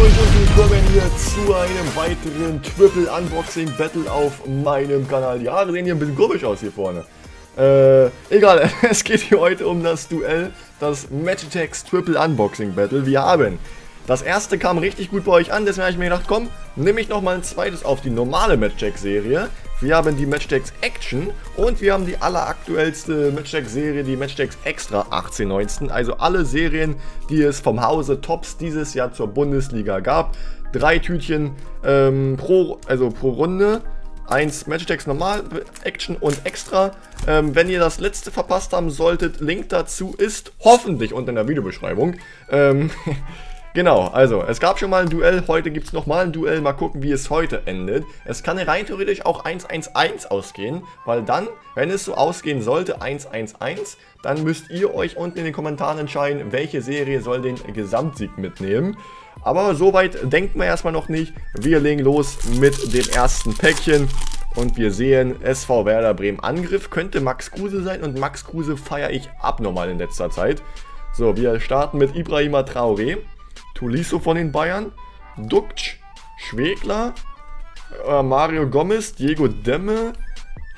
und willkommen hier zu einem weiteren Triple Unboxing Battle auf meinem Kanal. Ja, wir sehen hier ein bisschen komisch aus hier vorne. Egal, es geht hier heute um das Duell, das Match Attax Triple Unboxing Battle. Wir haben, das erste kam richtig gut bei euch an, deswegen habe ich mir gedacht, komm, nehme ich nochmal ein zweites auf die normale Match Attax Serie. Wir haben die Match Attax Action und wir haben die alleraktuellste Match Attax Serie, die Match Attax Extra 18/19. Also alle Serien, die es vom Hause Tops dieses Jahr zur Bundesliga gab. 3 Tütchen pro Runde. 1 Match Attax Normal, Action und Extra. Wenn ihr das letzte verpasst haben solltet, Link dazu ist hoffentlich unten in der Videobeschreibung. Genau, also es gab schon mal ein Duell, heute gibt es nochmal ein Duell, mal gucken, wie es heute endet. Es kann rein theoretisch auch 1-1-1 ausgehen, weil dann, wenn es so ausgehen sollte, 1-1-1, dann müsst ihr euch unten in den Kommentaren entscheiden, welche Serie soll den Gesamtsieg mitnehmen. Aber soweit denkt man erstmal noch nicht. Wir legen los mit dem ersten Päckchen und wir sehen SV Werder Bremen Angriff. Könnte Max Kruse sein und Max Kruse feiere ich abnormal in letzter Zeit. So, wir starten mit Ibrahima Traoré. Tulisso von den Bayern, Ducksch, Schwegler, Mario Gomez, Diego Demme,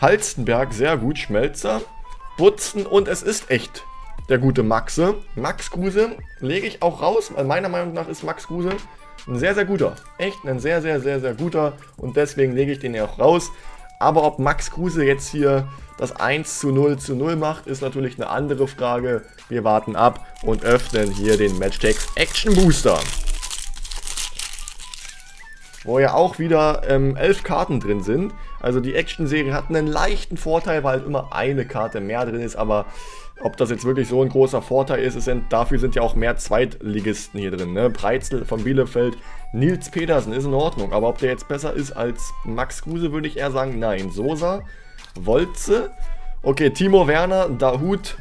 Halstenberg, sehr gut, Schmelzer, Butzen und es ist echt der gute Maxe. Max Kruse lege ich auch raus, weil meiner Meinung nach ist Max Kruse ein sehr, sehr guter, echt ein sehr, sehr, sehr, sehr guter und deswegen lege ich den ja auch raus. Aber ob Max Kruse jetzt hier das 1:0 macht, ist natürlich eine andere Frage. Wir warten ab und öffnen hier den Match Attax Action Booster. Wo ja auch wieder 11 Karten drin sind. Also die Action-Serie hat einen leichten Vorteil, weil immer eine Karte mehr drin ist. Aber ob das jetzt wirklich so ein großer Vorteil ist, dafür sind ja auch mehr Zweitligisten hier drin. Ne? Preitzel von Bielefeld, Nils Petersen ist in Ordnung. Aber ob der jetzt besser ist als Max Kruse, würde ich eher sagen, nein. Sosa, Wolze, okay, Timo Werner, Dahoud,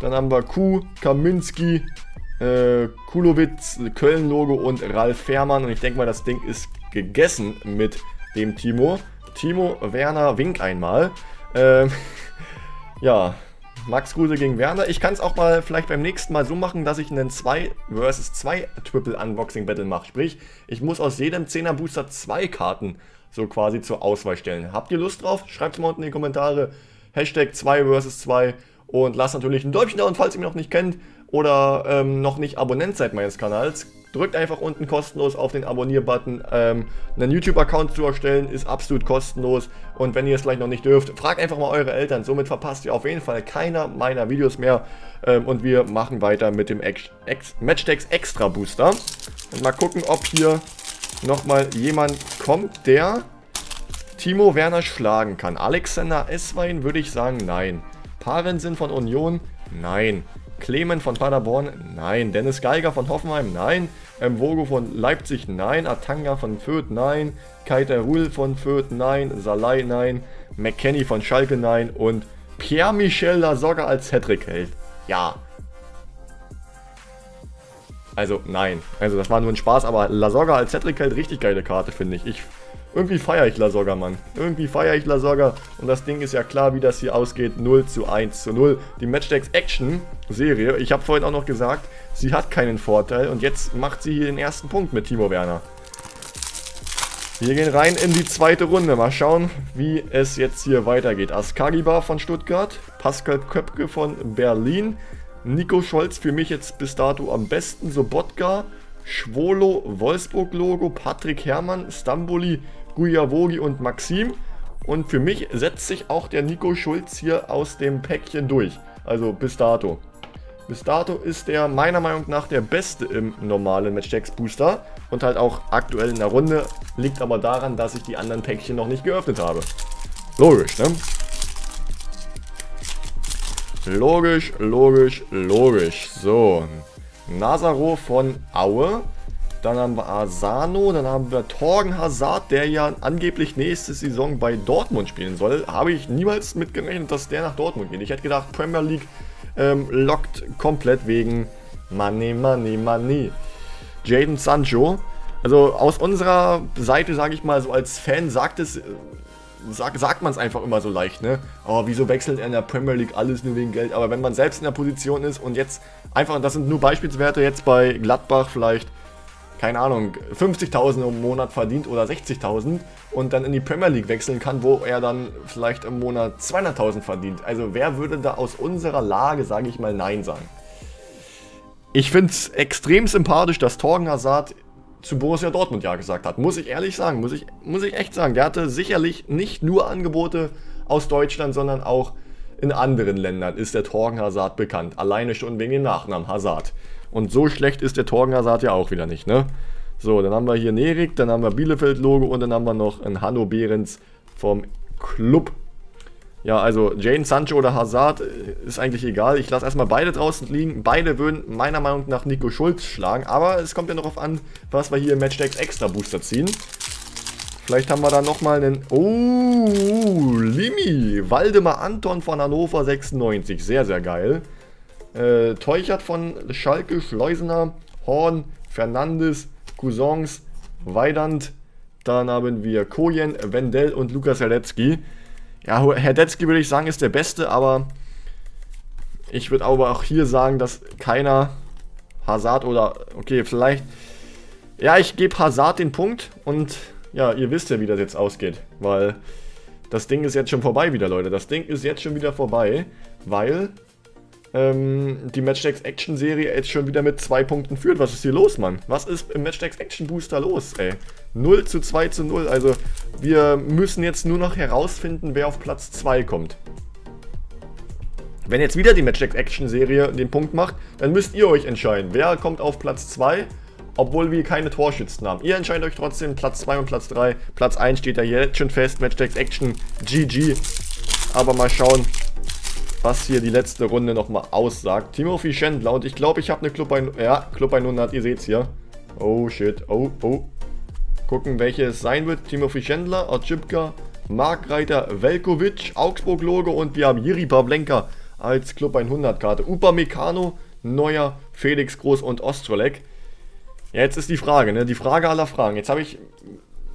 dann haben wir Kuh, Kaminski, Kulowitz, Köln-Logo und Ralf Fährmann. Und ich denke mal, das Ding ist gegessen mit dem Timo. Timo Werner, wink einmal. Ja, Max Kruse gegen Werner. Ich kann es auch mal vielleicht beim nächsten Mal so machen, dass ich einen 2 vs 2 Triple Unboxing Battle mache. Sprich, ich muss aus jedem 10er Booster 2 Karten so quasi zur Auswahl stellen. Habt ihr Lust drauf? Schreibt es mal unten in die Kommentare. Hashtag 2 vs 2 und lasst natürlich ein Däumchen da. Und falls ihr mich noch nicht kennt oder noch nicht Abonnent seid meines Kanals, drückt einfach unten kostenlos auf den Abonnier-Button. Einen YouTube-Account zu erstellen ist absolut kostenlos. Und wenn ihr es vielleicht noch nicht dürft, fragt einfach mal eure Eltern. Somit verpasst ihr auf jeden Fall keiner meiner Videos mehr. Und wir machen weiter mit dem Match Attax Extra Booster. Und mal gucken, ob hier nochmal jemand kommt, der Timo Werner schlagen kann. Alexander Eswein würde ich sagen, nein. Parensen von Union, nein. Clement von Paderborn, nein. Dennis Geiger von Hoffenheim, nein. Mvogo von Leipzig, nein. Atanga von Fürth, nein. Kaiter Ruhl von Fürth, nein. Salai, nein. McKenny von Schalke, nein. Und Pierre-Michel Lasogga als Hattrick-Held. Ja. Also, nein. Also, das war nur ein Spaß, aber Lasogga als Hattrick-Held, richtig geile Karte, finde ich. Irgendwie feiere ich Lasogga, Mann. Irgendwie feiere ich Lasogga. Und das Ding ist ja klar, wie das hier ausgeht. 0:1:0. Die Match Attax Action Serie, ich habe vorhin auch noch gesagt, sie hat keinen Vorteil. Und jetzt macht sie hier den ersten Punkt mit Timo Werner. Wir gehen rein in die zweite Runde. Mal schauen, wie es jetzt hier weitergeht. Askagibar von Stuttgart. Pascal Köpke von Berlin. Nico Schulz für mich jetzt bis dato am besten. Sobotka. Schwolo, Wolfsburg-Logo, Patrick Herrmann, Stamboli, Gujavogi und Maxim. Und für mich setzt sich auch der Nico Schulz hier aus dem Päckchen durch. Also bis dato. Bis dato ist er meiner Meinung nach der Beste im normalen Match Attax Booster. Und halt auch aktuell in der Runde. Liegt aber daran, dass ich die anderen Päckchen noch nicht geöffnet habe. Logisch, ne? Logisch, logisch, logisch. So. Nazaro von Aue, dann haben wir Asano, dann haben wir Thorgan Hazard, der ja angeblich nächste Saison bei Dortmund spielen soll. Habe ich niemals mitgerechnet, dass der nach Dortmund geht. Ich hätte gedacht, Premier League lockt komplett wegen Money, Money, Money. Jadon Sancho, also aus unserer Seite, sage ich mal, so als Fan sagt man es einfach immer so leicht, ne? Oh, wieso wechselt er in der Premier League alles nur wegen Geld? Aber wenn man selbst in der Position ist und jetzt einfach, das sind nur Beispielswerte, jetzt bei Gladbach vielleicht keine Ahnung, 50.000 im Monat verdient oder 60.000 und dann in die Premier League wechseln kann, wo er dann vielleicht im Monat 200.000 verdient. Also wer würde da aus unserer Lage, sage ich mal, Nein sagen? Ich finde es extrem sympathisch, dass Thorgan Hazard zu Borussia Dortmund ja gesagt hat. Muss ich ehrlich sagen, muss ich echt sagen. Der hatte sicherlich nicht nur Angebote aus Deutschland, sondern auch in anderen Ländern ist der Thorgan Hazard bekannt. Alleine schon wegen dem Nachnamen Hazard. Und so schlecht ist der Thorgan Hazard ja auch wieder nicht, ne? So, dann haben wir hier Nerik, dann haben wir Bielefeld-Logo und dann haben wir noch einen Hanno Behrens vom Club. Ja, also Jadon Sancho oder Hazard ist eigentlich egal. Ich lasse erstmal beide draußen liegen. Beide würden meiner Meinung nach Nico Schulz schlagen. Aber es kommt ja noch darauf an, was wir hier im Match Attax Extra Booster ziehen. Vielleicht haben wir da nochmal einen... Oh, Limi. Waldemar Anton von Hannover 96. Sehr, sehr geil. Teuchert von Schalke, Schleusener, Horn, Fernandes, Cousins, Weidand. Dann haben wir Kojen, Wendell und Lukas Radetzky. Ja, Radetzky würde ich sagen, ist der Beste, aber ich würde aber auch hier sagen, dass keiner Hazard oder... Okay, vielleicht... Ja, ich gebe Hazard den Punkt und ja, ihr wisst ja, wie das jetzt ausgeht, weil das Ding ist jetzt schon vorbei wieder, Leute. Das Ding ist jetzt schon wieder vorbei, weil... die Match Attax Action Serie jetzt schon wieder mit 2 Punkten führt. Was ist hier los, Mann? Was ist im Match Attax Action Booster los, ey? 0:2:0. Also, wir müssen jetzt nur noch herausfinden, wer auf Platz 2 kommt. Wenn jetzt wieder die Match Attax Action Serie den Punkt macht, dann müsst ihr euch entscheiden, wer kommt auf Platz 2, obwohl wir keine Torschützen haben. Ihr entscheidet euch trotzdem, Platz 2 und Platz 3. Platz 1 steht ja jetzt schon fest. Match Attax Action GG. Aber mal schauen, was hier die letzte Runde nochmal aussagt. Timothy Schendler und ich glaube, ich habe eine Club 100. Ja, Club 100, ihr seht's hier. Oh shit, oh, oh. Gucken, welche es sein wird. Timothy Schendler, Otschipka, Markreiter, Velkovic, Augsburg-Logo und wir haben Jiri Pavlenka als Club 100-Karte. Upamecano, Neuer, Felix Groß und Ostrolek. Ja, jetzt ist die Frage, ne? Die Frage aller Fragen. Jetzt habe ich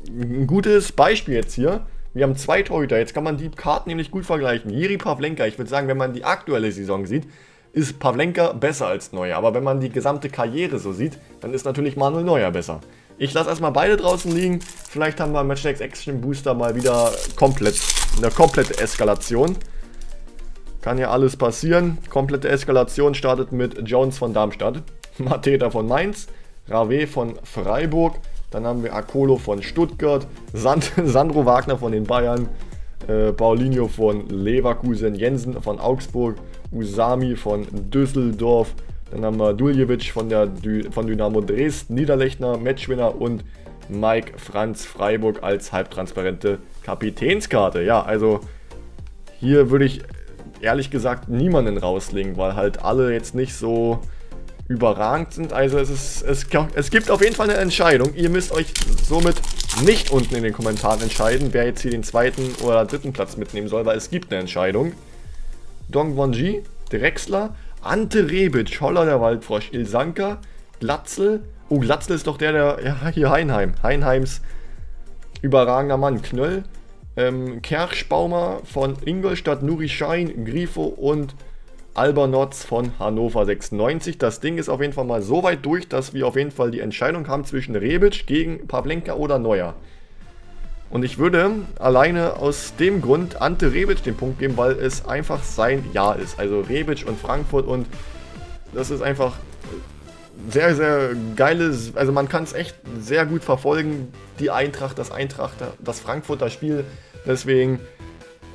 ein gutes Beispiel jetzt hier. Wir haben 2 Torhüter, jetzt kann man die Karten nämlich gut vergleichen. Jiri Pavlenka, ich würde sagen, wenn man die aktuelle Saison sieht, ist Pavlenka besser als Neuer. Aber wenn man die gesamte Karriere so sieht, dann ist natürlich Manuel Neuer besser. Ich lasse erstmal beide draußen liegen. Vielleicht haben wir im Match Attax Action Booster mal wieder komplett, eine komplette Eskalation. Kann ja alles passieren. Komplette Eskalation startet mit Jones von Darmstadt, Mateta von Mainz, Rave von Freiburg. Dann haben wir Akolo von Stuttgart, Sandro Wagner von den Bayern, Paulinho von Leverkusen, Jensen von Augsburg, Usami von Düsseldorf. Dann haben wir Duljevic von Dynamo Dresden, Niederlechner, Matchwinner und Mike Franz Freiburg als halbtransparente Kapitänskarte. Ja, also hier würde ich ehrlich gesagt niemanden rauslegen, weil halt alle jetzt nicht so... überragend sind, also es gibt auf jeden Fall eine Entscheidung. Ihr müsst euch somit nicht unten in den Kommentaren entscheiden, wer jetzt hier den zweiten oder dritten Platz mitnehmen soll, weil es gibt eine Entscheidung. Dongwonji, Drexler, Ante Rebic, Holler der Waldfrosch, Ilsanka, Glatzel. Oh, Glatzel ist doch der ja, hier Heinheims überragender Mann. Knöll, Kerschbaumer von Ingolstadt, Nuri Schein, Grifo und Albernotz von Hannover 96. Das Ding ist auf jeden Fall mal so weit durch, dass wir auf jeden Fall die Entscheidung haben zwischen Rebic gegen Pavlenka oder Neuer. Und ich würde alleine aus dem Grund Ante Rebic den Punkt geben, weil es einfach sein Jahr ist. Also Rebic und Frankfurt und das ist einfach sehr, sehr geiles, also man kann es echt sehr gut verfolgen, die Eintracht, das Frankfurter Spiel. Deswegen...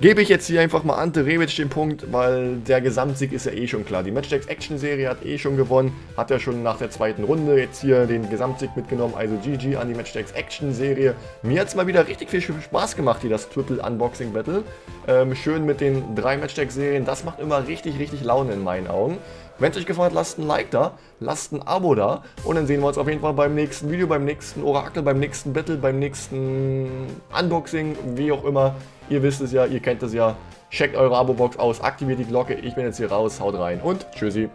gebe ich jetzt hier einfach mal Ante Rebic den Punkt, weil der Gesamtsieg ist ja eh schon klar. Die Match Attax Action Serie hat eh schon gewonnen, hat ja schon nach der zweiten Runde jetzt hier den Gesamtsieg mitgenommen. Also GG an die Match Attax Action Serie. Mir hat es mal wieder richtig viel Spaß gemacht hier, das Triple Unboxing Battle. Schön mit den 3 Match Attax Serien, das macht immer richtig, richtig Laune in meinen Augen. Wenn es euch gefallen hat, lasst ein Like da, lasst ein Abo da und dann sehen wir uns auf jeden Fall beim nächsten Video, beim nächsten Orakel, beim nächsten Battle, beim nächsten Unboxing, wie auch immer. Ihr wisst es ja, ihr kennt es ja. Checkt eure Abo-Box aus, aktiviert die Glocke. Ich bin jetzt hier raus, haut rein und tschüssi.